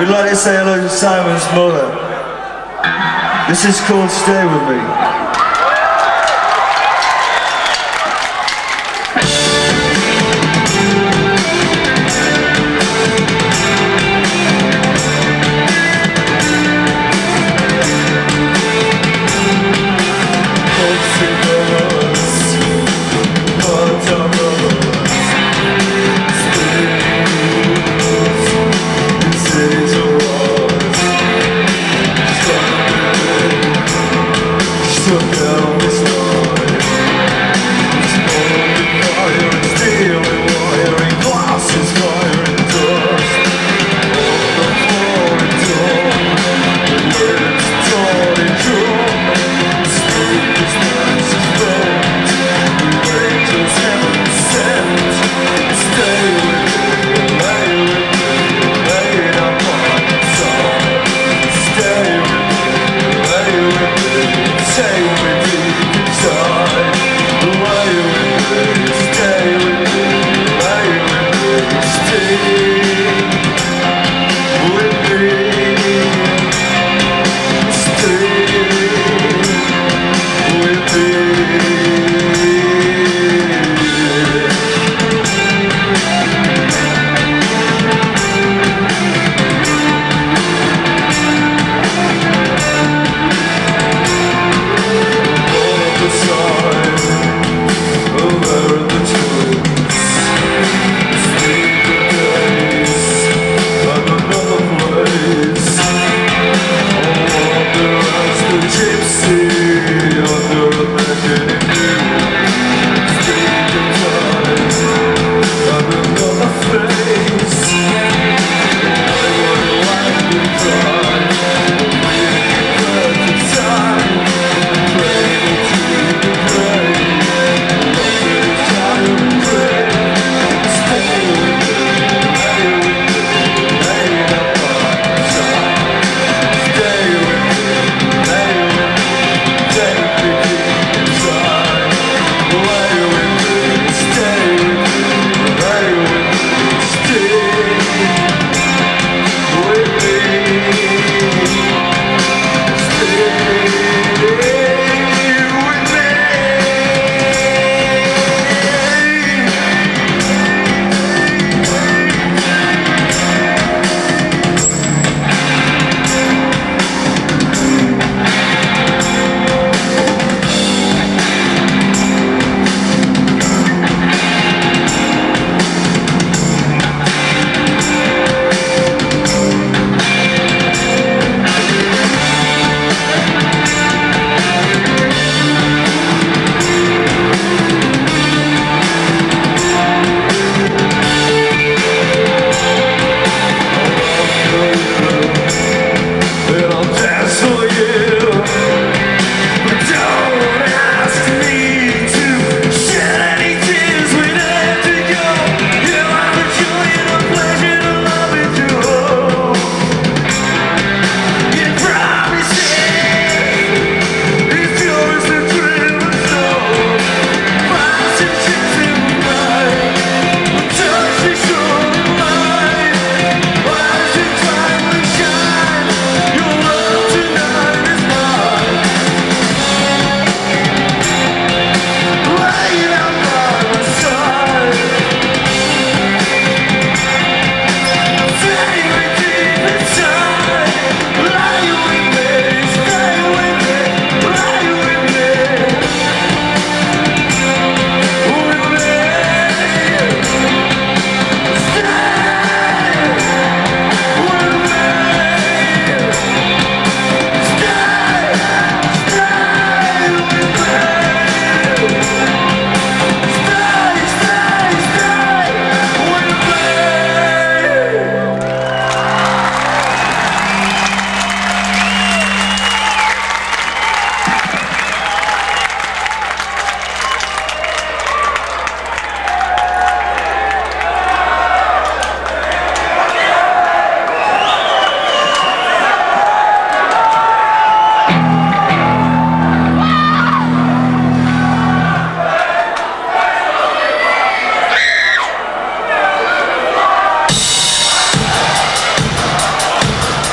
We'd like to say hello to Simon's mother. This is called Stay With Me. We're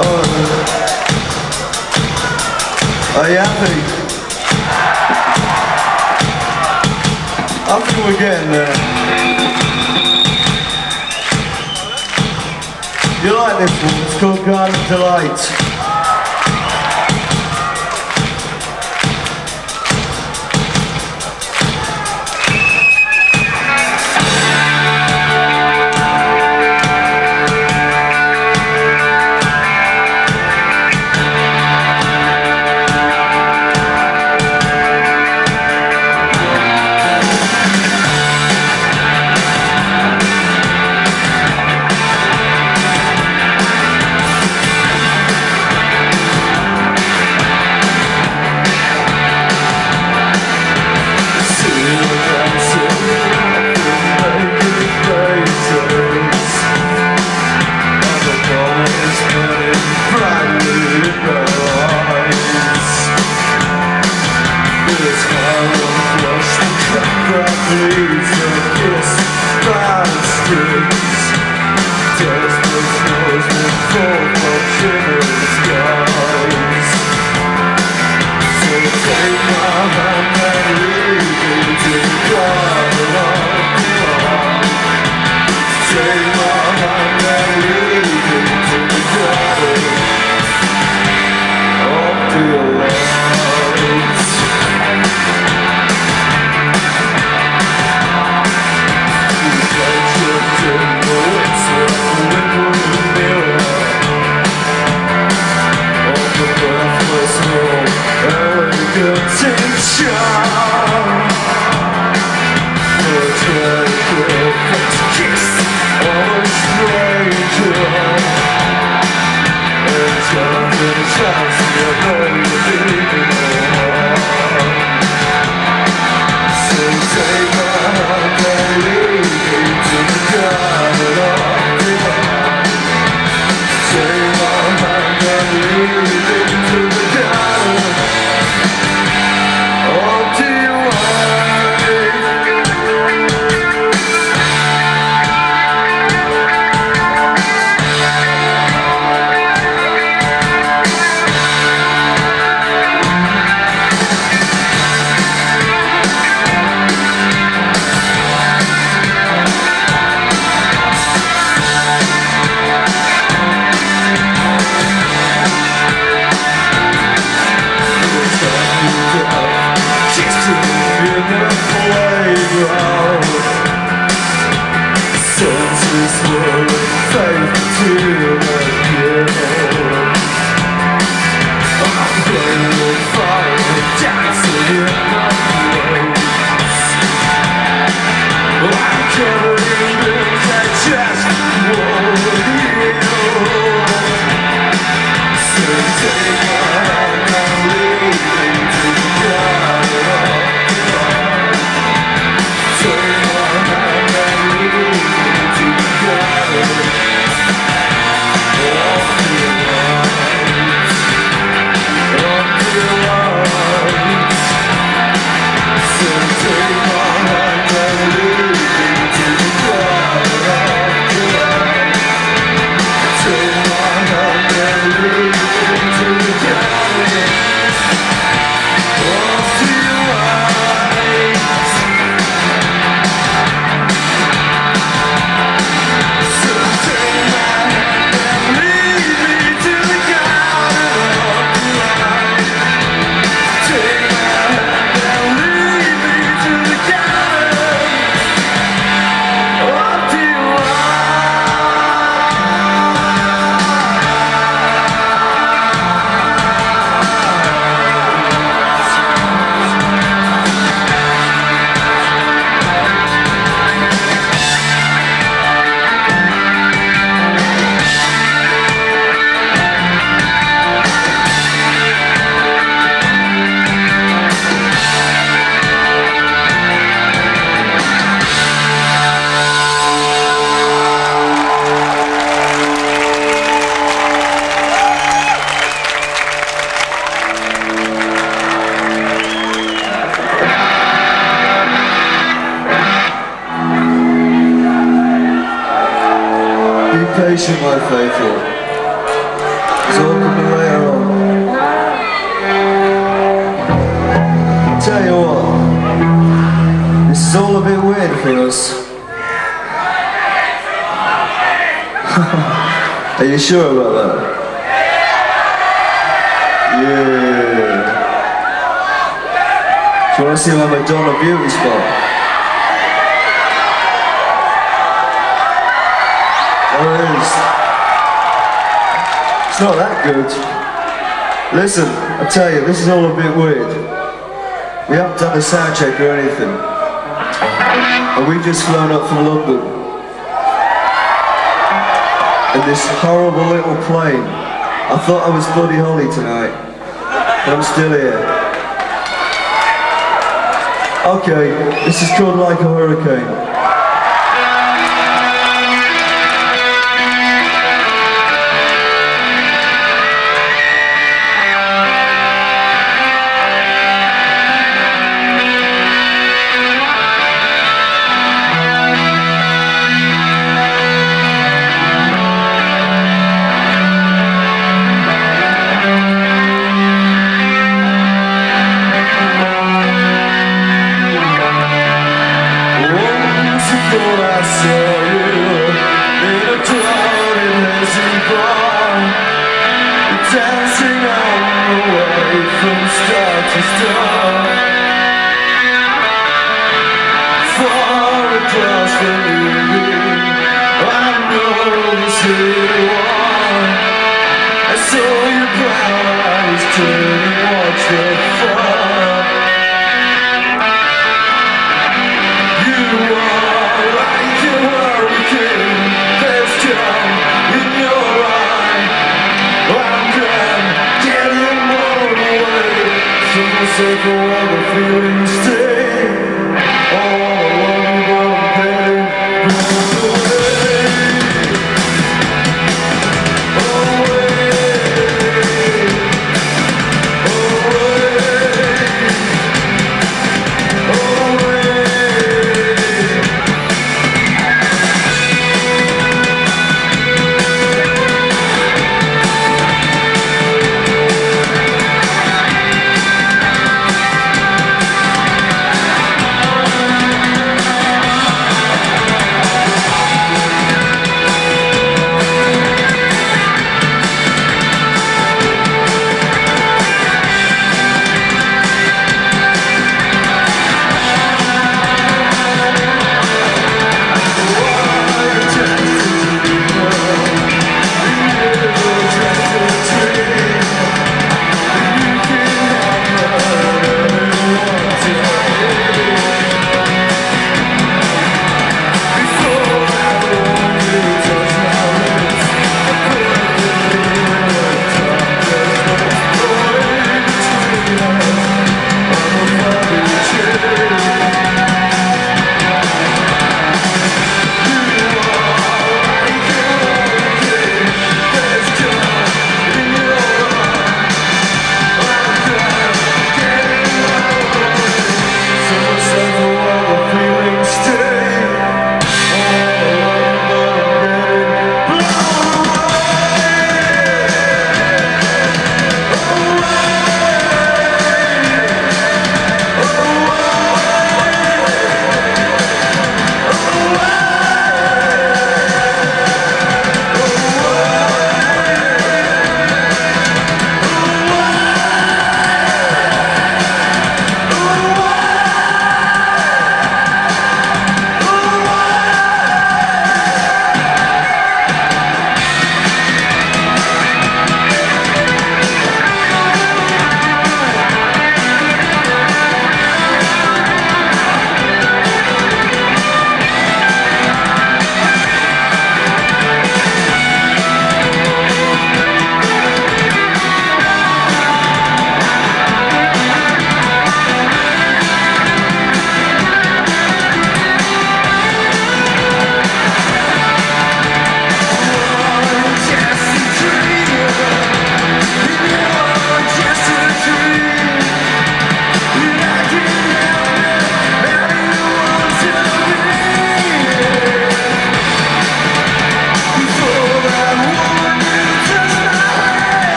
Oh. Are you happy? I think we're getting there. You like this one? It's called Garden Delight. Be patient, my faithful. It's you sure about that? Yeah. Do you want to see my Madonna beauty spot? There it is. It's not that good. Listen, I tell you, this is all a bit weird. We haven't done a sound check or anything. And we've just flown up from London. In this horrible little plane. I thought I was bloody holy tonight, but I'm still here. Okay, this is called Like a Hurricane.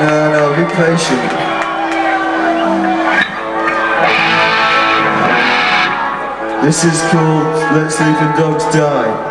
No, be patient. This is called Let Sleeping Dogs Die.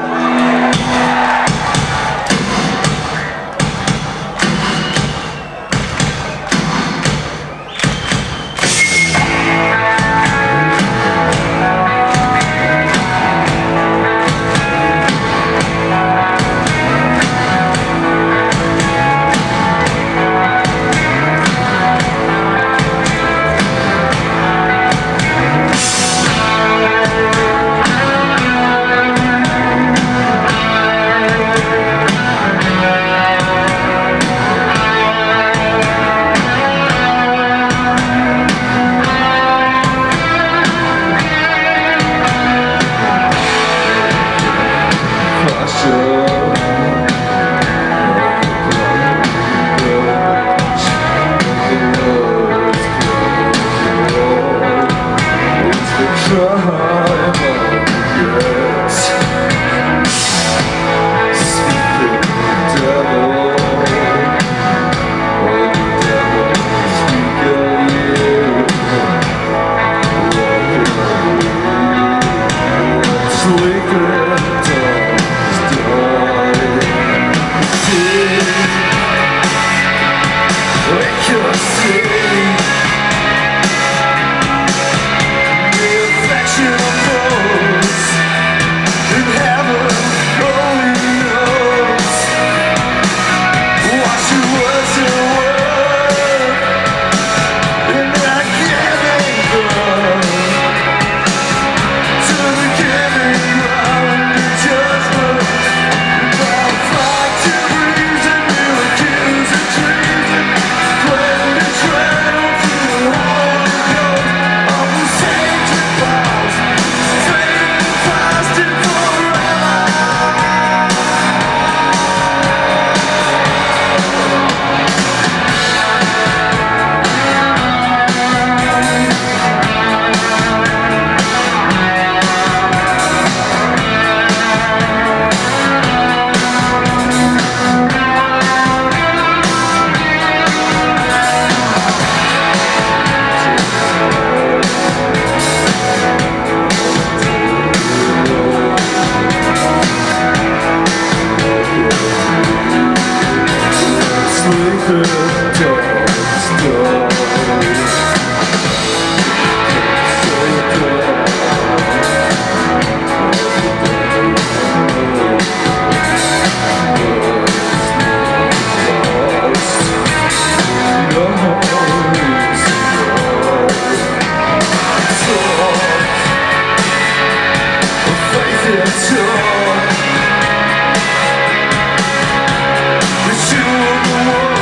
The shoe of the woman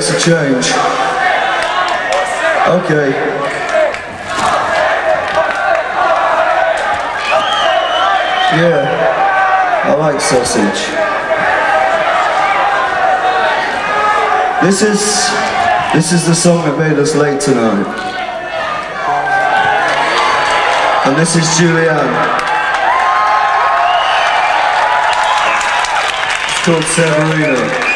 makes a change. Okay. Yeah, I like sausage. This is the song that made us late tonight. And this is Julianne. It's called Severina.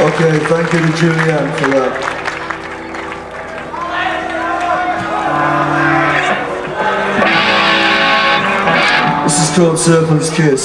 Okay, thank you to Julianne for that. This is called Serpent's Kiss.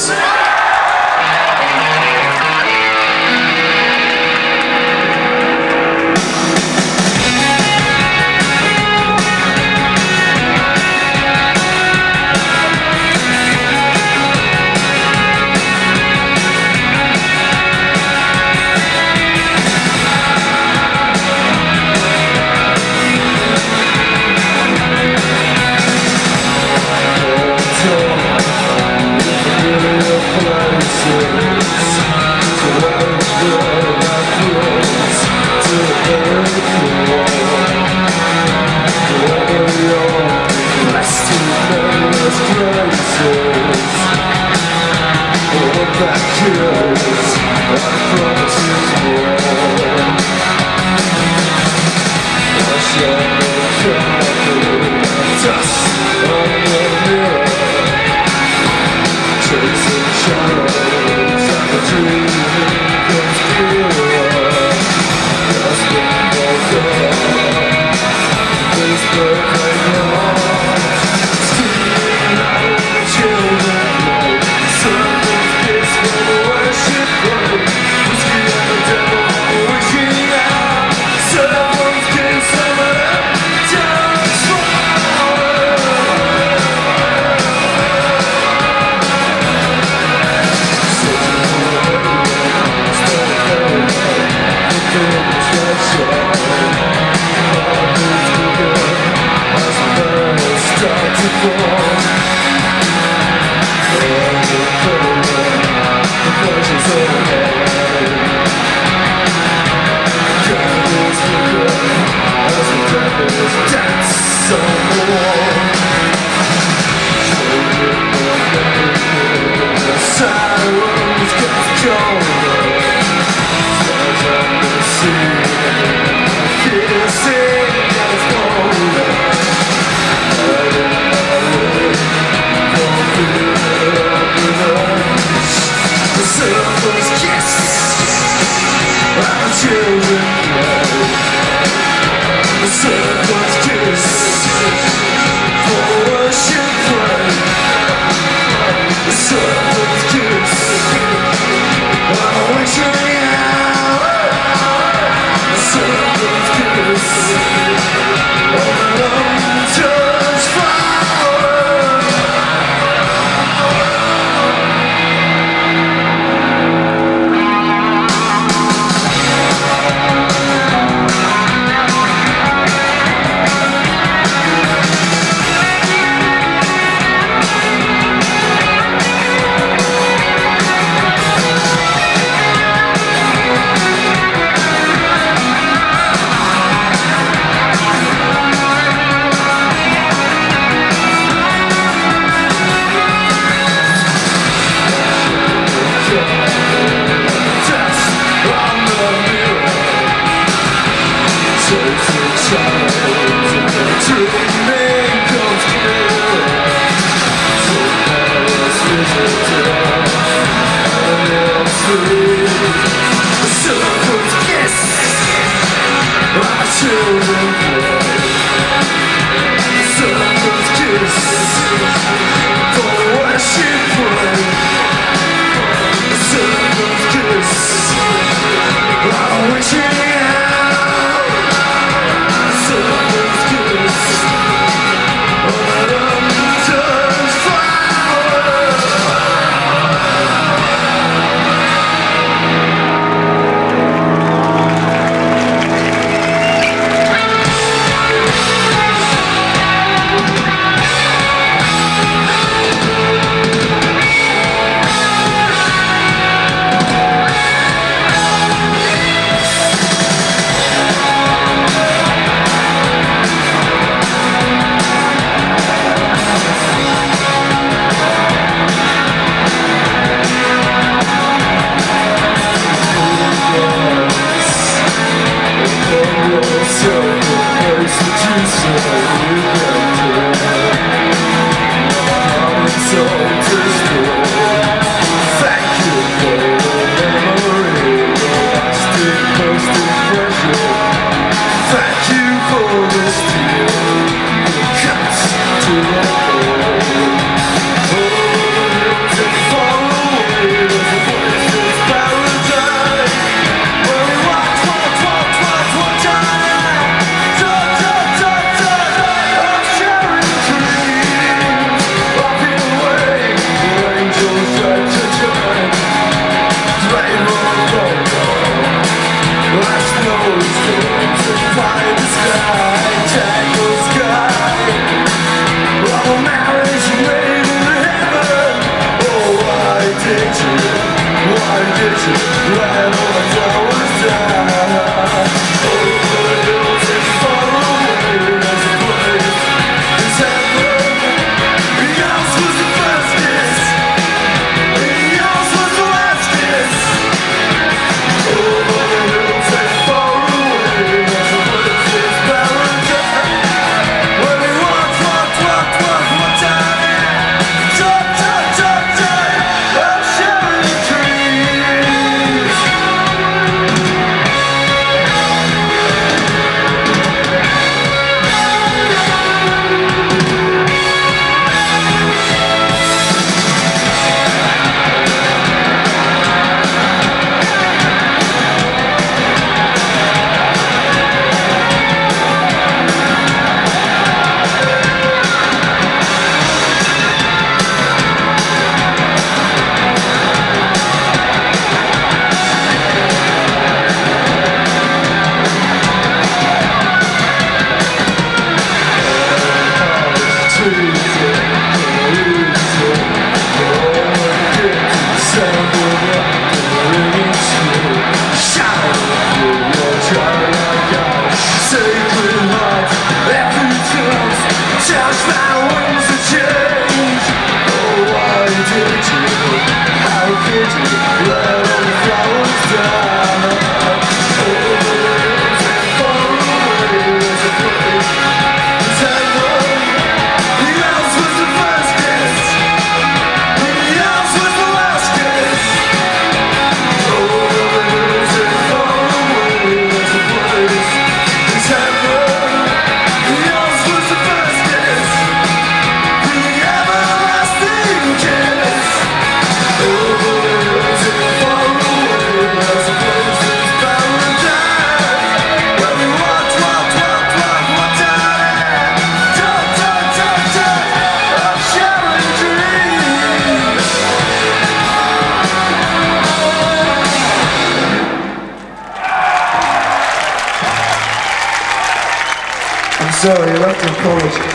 Sorry, I have to apologize.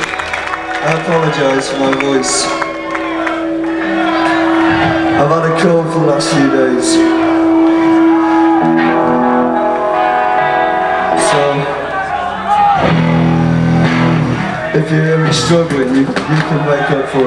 I apologise for my voice. I've had a cold for the last few days. So, if you're really struggling, you can make up for it.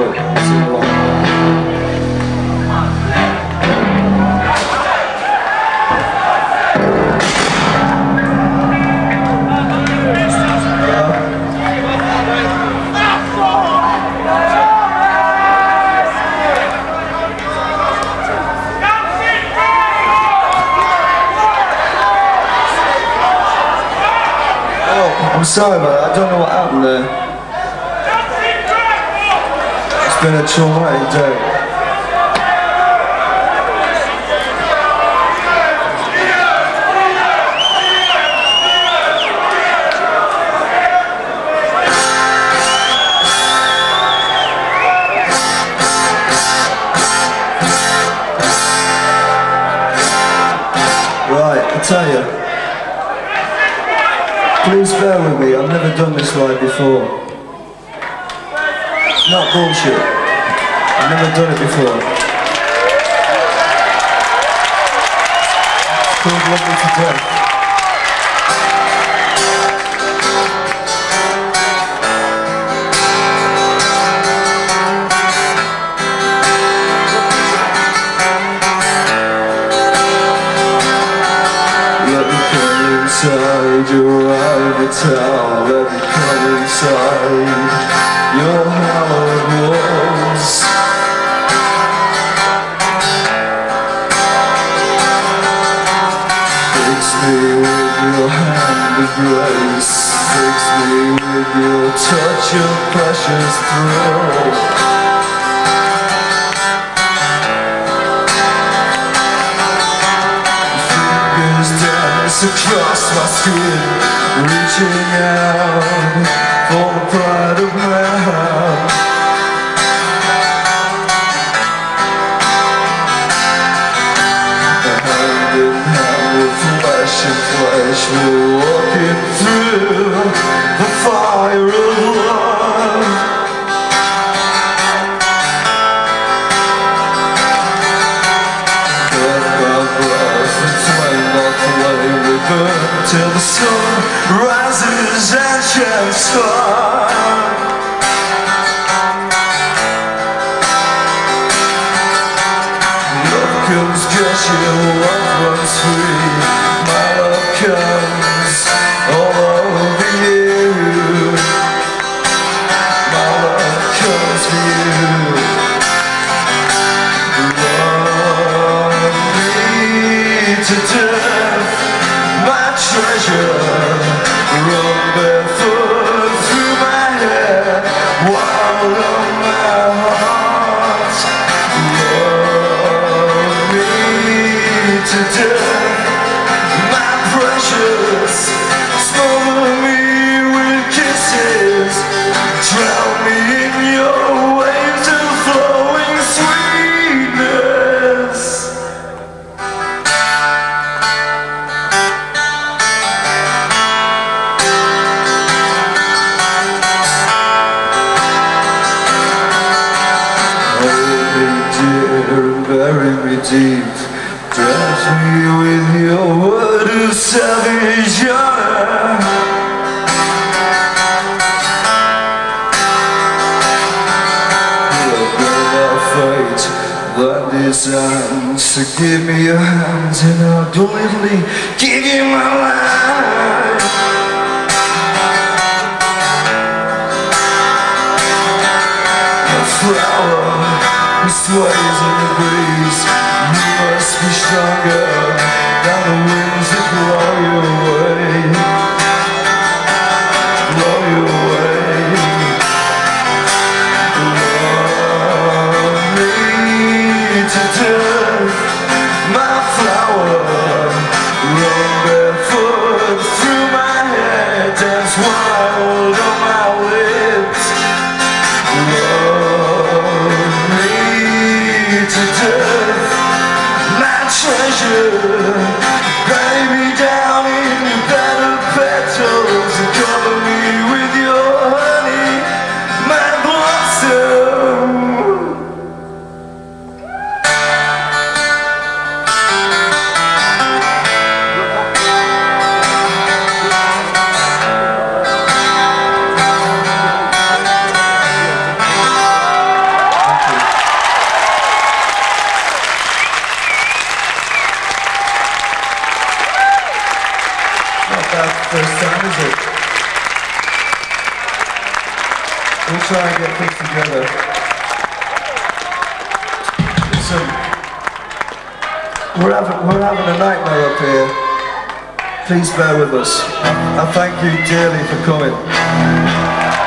I'm sorry about that, I don't know what happened there. It's been a traumatic day. Right, I tell you. Please bear with me, I've never done this live before. Not bullshit. I've never done it before. It's called Love Me To Death. Tell them come inside your hallowed walls. Fix me with your hand of grace. Fix me with your touch of precious thrill. Fingers dance across my skin, reaching out for the pride of my heart. Hand in hand with flesh and flesh, we're walking through the fire of love. Breath by breath, and flame by flame, we burn till the sun rises and shines far. Love comes gushing, love runs free. My love comes all over you. My love comes for you. Love me to death, my treasure. Deep, dress me with your word of salvation. Look at our fate, that designs. So give me your hands and I'll gladly give you my life. A flower who sways in the breeze. Be stronger than the winds that blow you away. Blow you away. Love me to death, my flower. Run barefoot through my head, dance wild on my lips. Love me to death. Treasure, bury me down in your bed of petals and cover me with your First time, is it? We'll try and get things together. So, we're having a nightmare up here. Please bear with us. I thank you dearly for coming.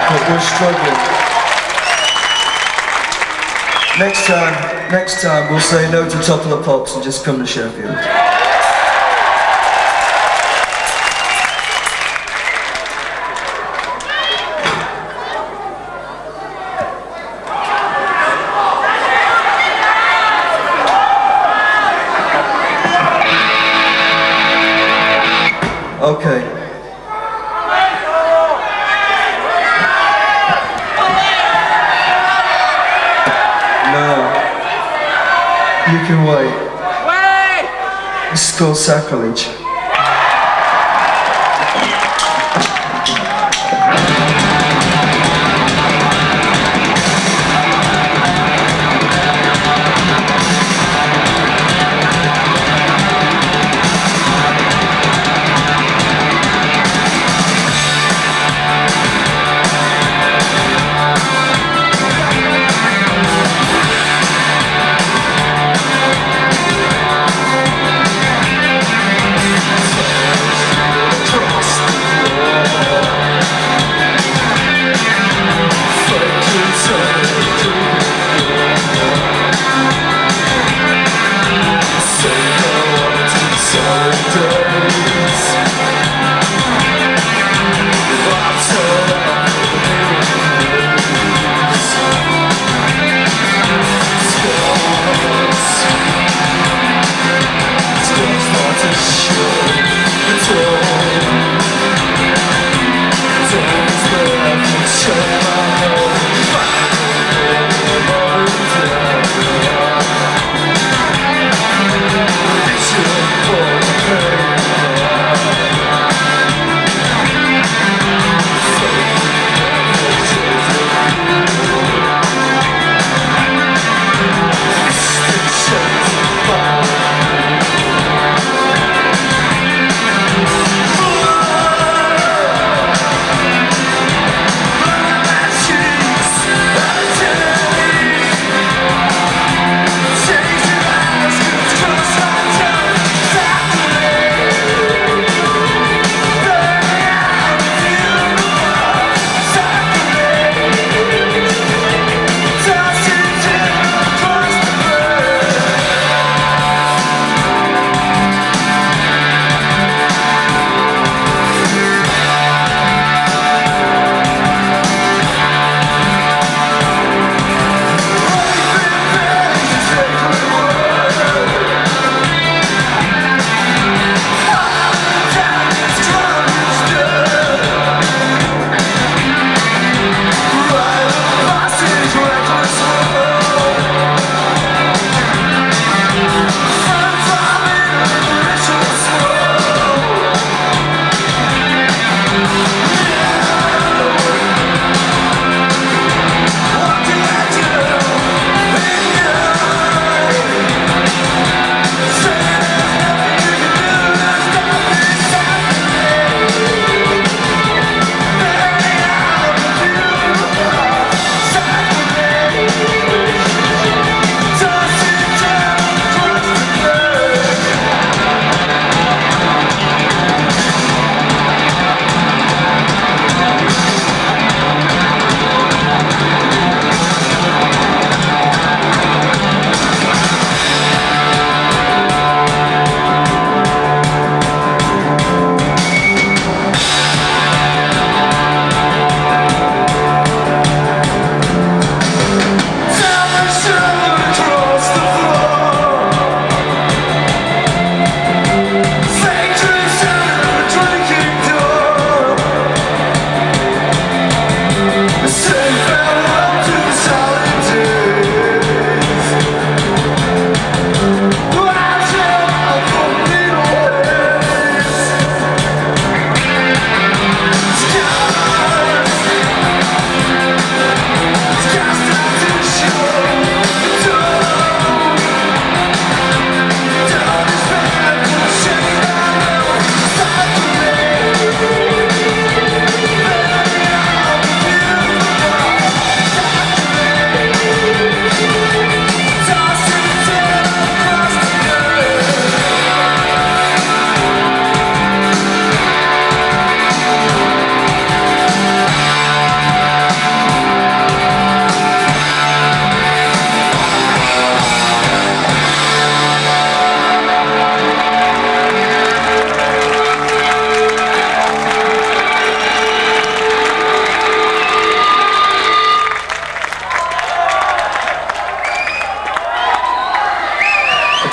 But we're struggling. Next time we'll say no to Top of the Pops and just come to Sheffield. Okay. No. You can wait. Wait! This is called sacrilege.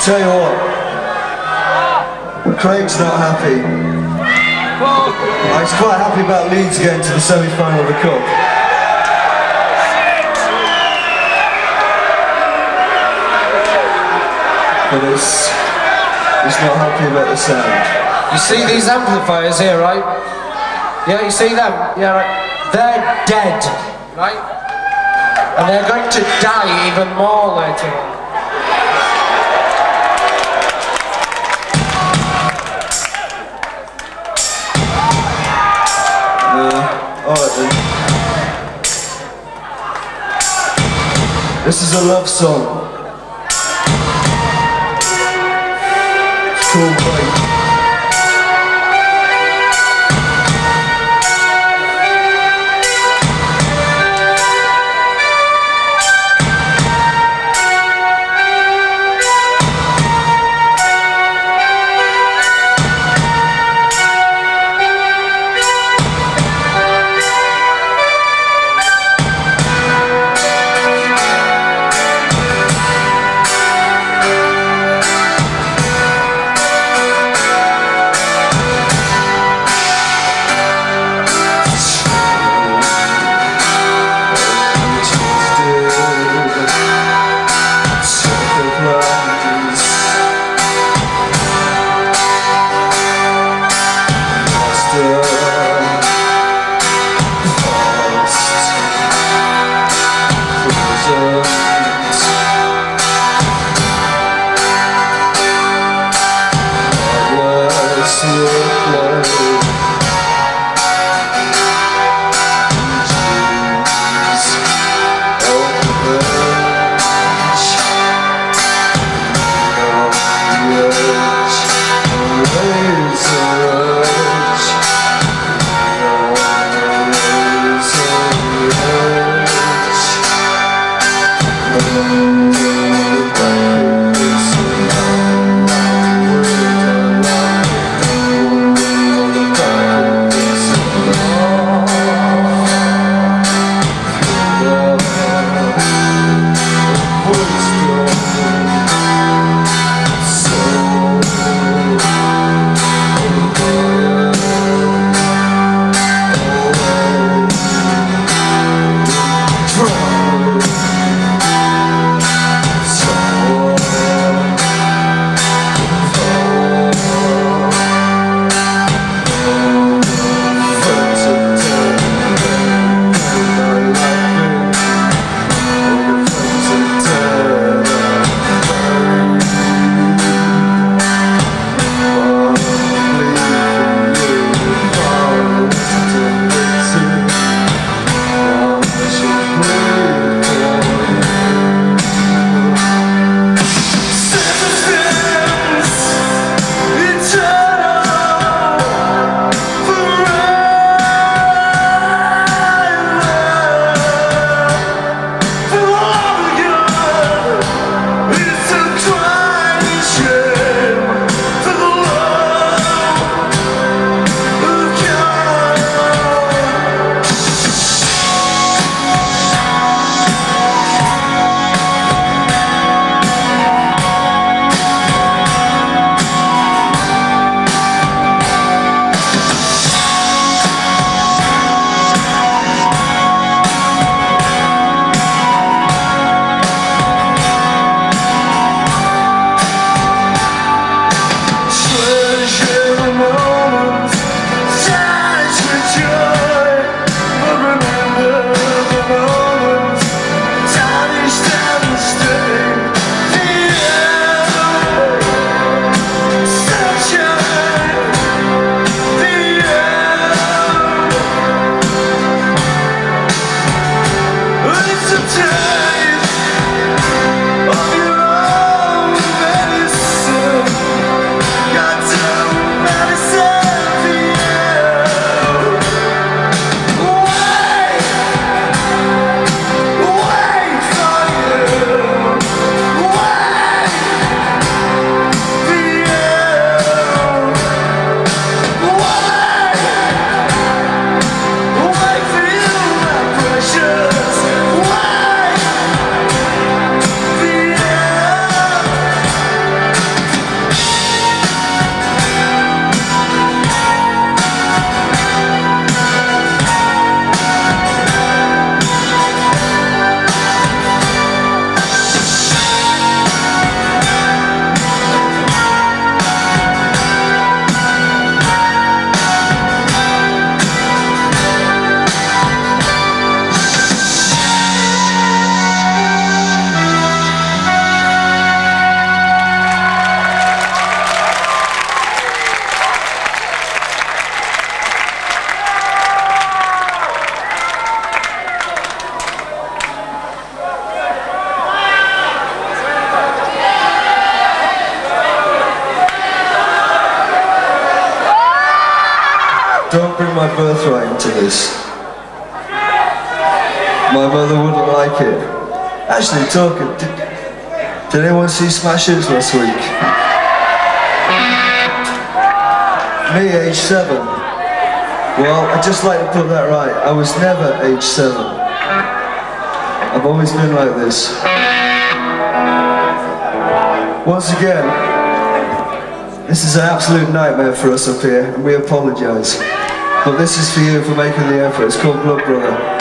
tell you what, Craig's not happy. He's quite happy about Leeds getting to the semi-final of the Cup. But it's not happy about the sound. You see these amplifiers here, right? Yeah, you see them? Yeah, right. They're dead, right? And they're going to die even more later on. Yeah, alright then. This is a love song. Cool boy. Don't bring my birthright into this. My mother wouldn't like it. Actually, talking, did anyone see Smash Hits last week? Me, age 7. Well, I'd just like to put that right. I was never age 7. I've always been like this. Once again, this is an absolute nightmare for us up here, and we apologise. But this is for you for making the effort. It's called Blood Brother.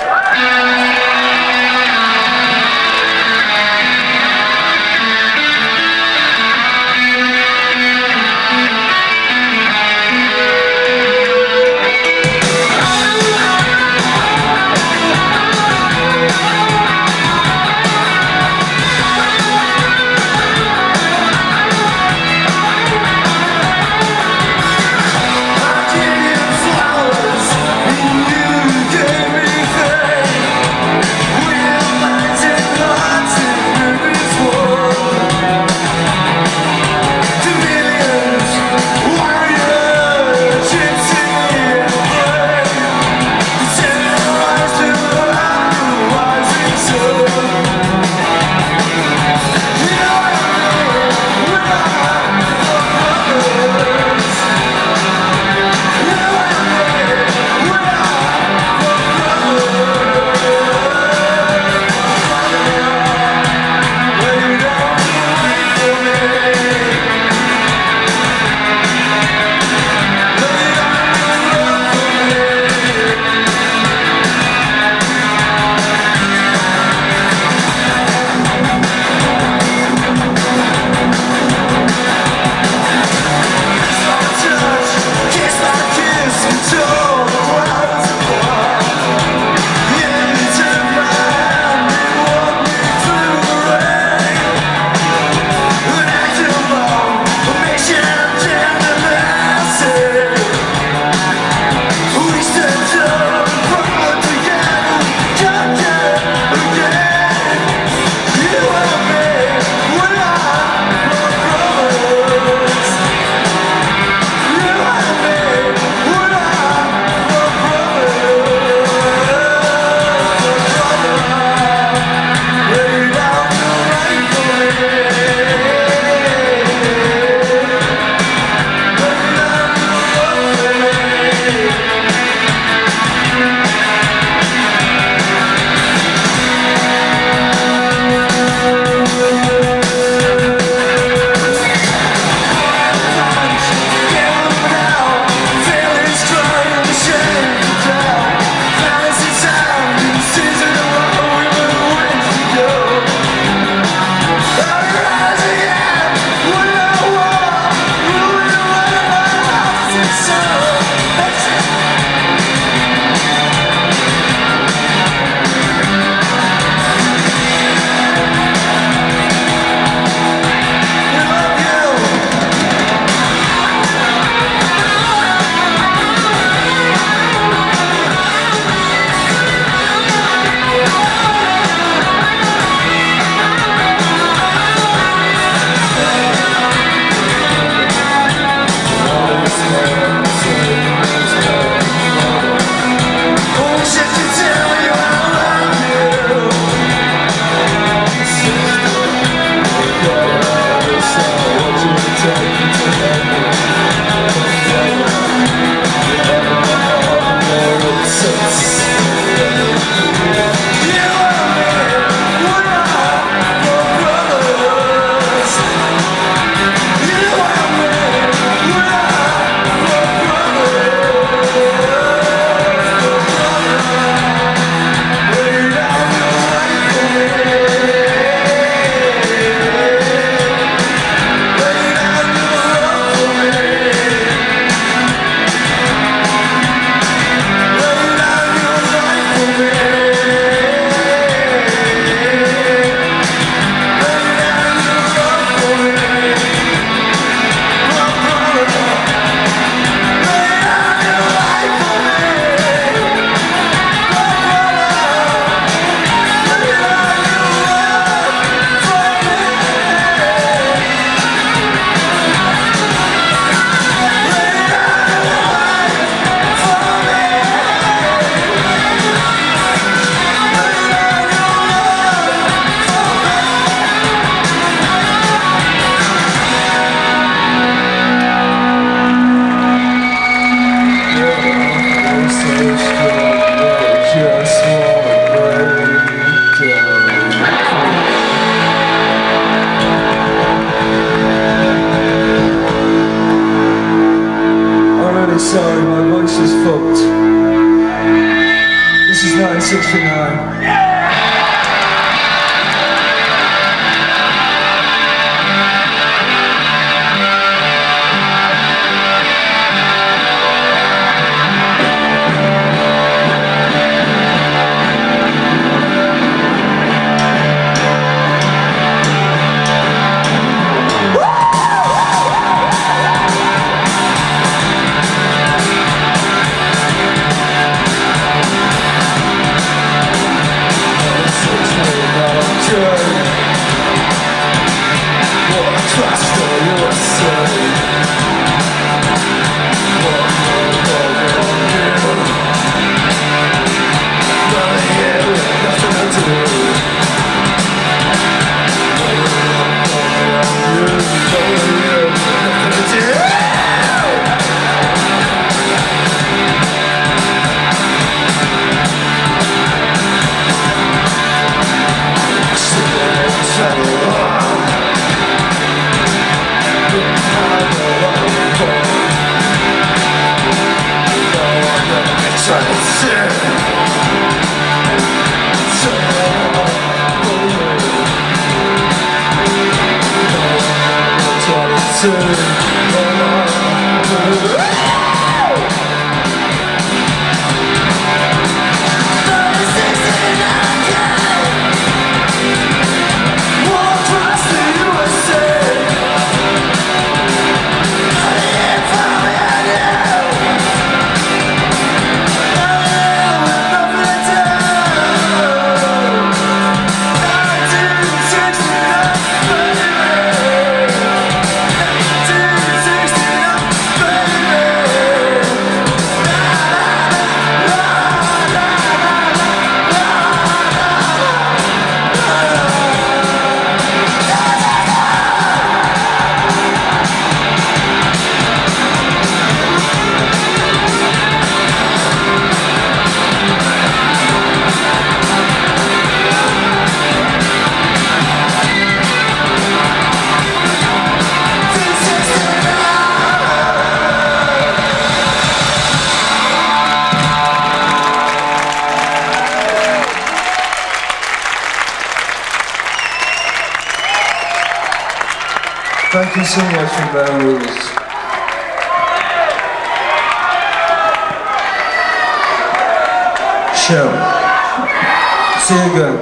Thank you so much for that rules. Show. See you again.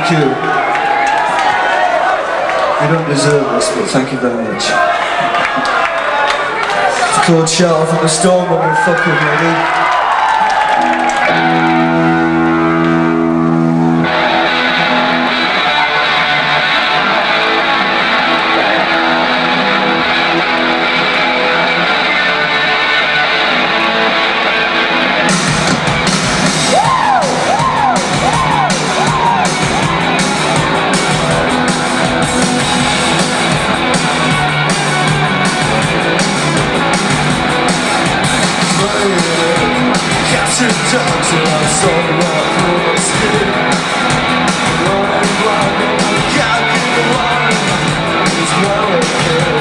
Thank you. You don't deserve this, but thank you very much. It's called Shout Off in the Storm when we fuck with maybe. Running blind, God, give the light. It's running.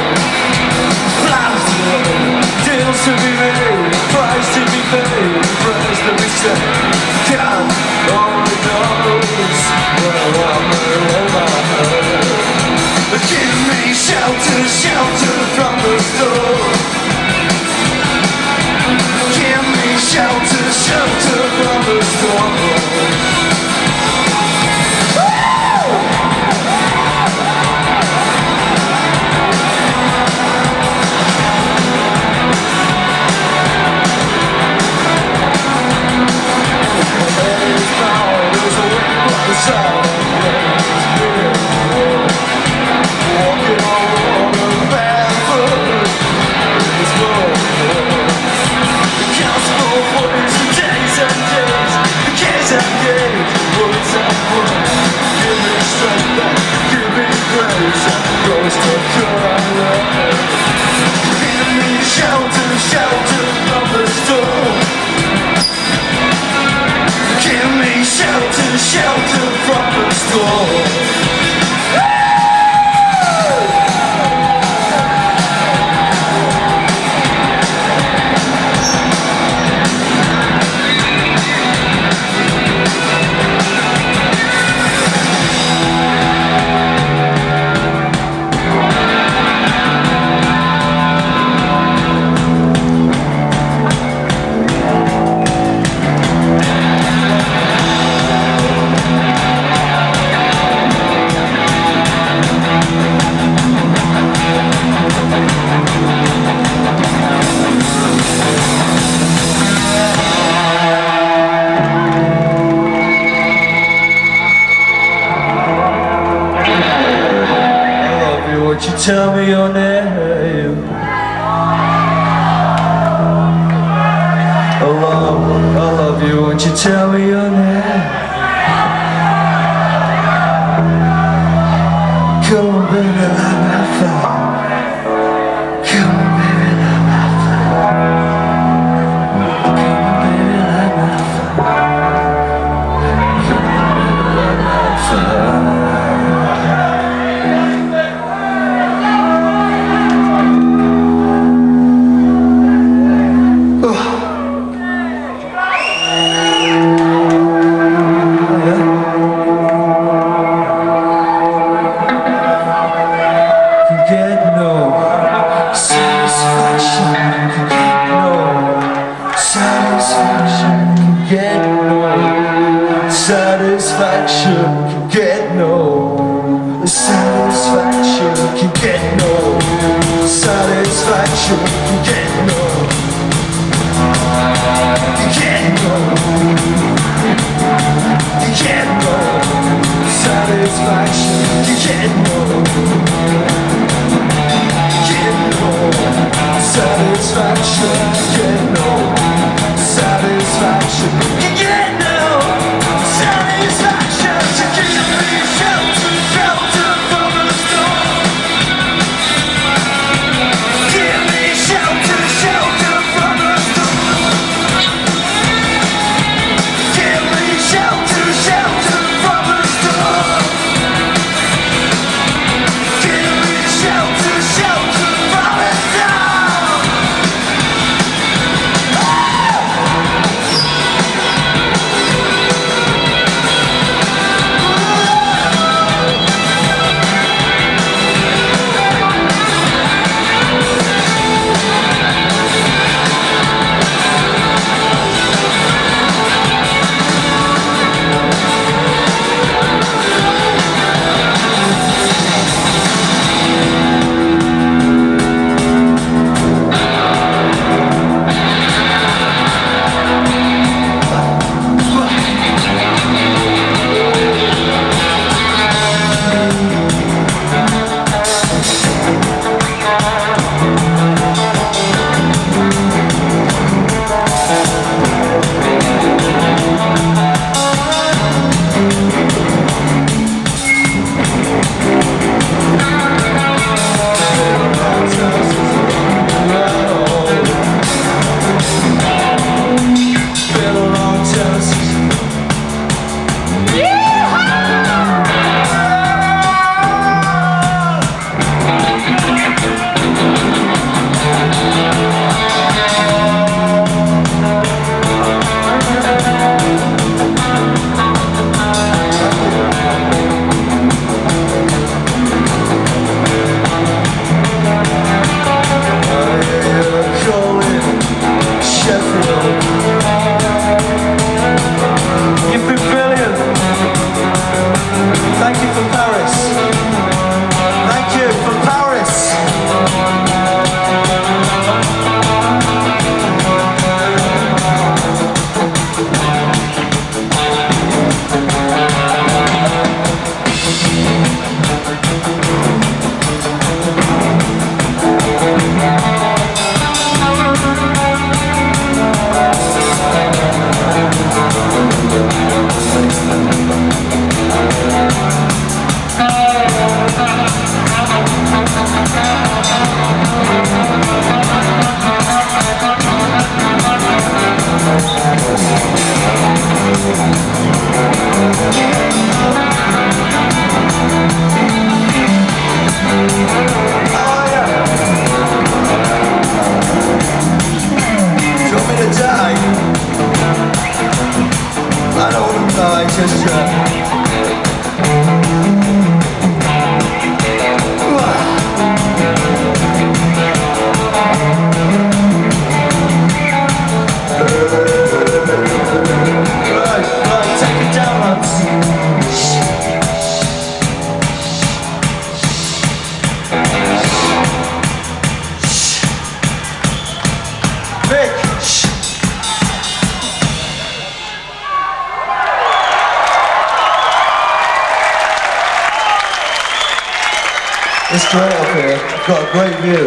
Tell me your name. I love you, won't you tell me your name? Come on baby, light my fire. Come on baby, light my fire. Come on baby, light my fire. Come on baby, light my fire. straight up here. I've got a great view.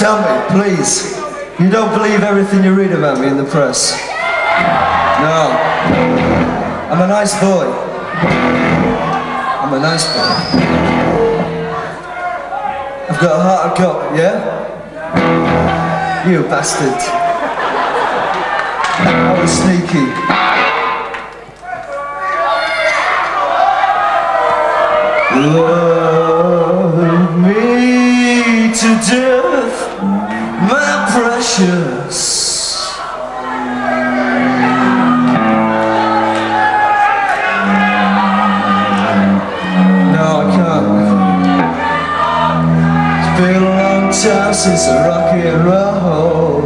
Tell me, please, you don't believe everything you read about me in the press? No. I'm a nice boy. I'm a nice boy. I've got a heart of gold, yeah? You bastard. I was sneaky. Love me to death, my precious. No, I can't. It's been a long time since I rock and roll.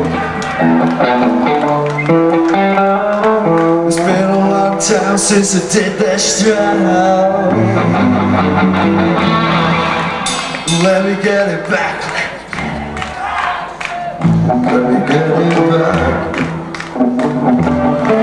It's been a long time since I did that show. Let me get it back. Let me get it back.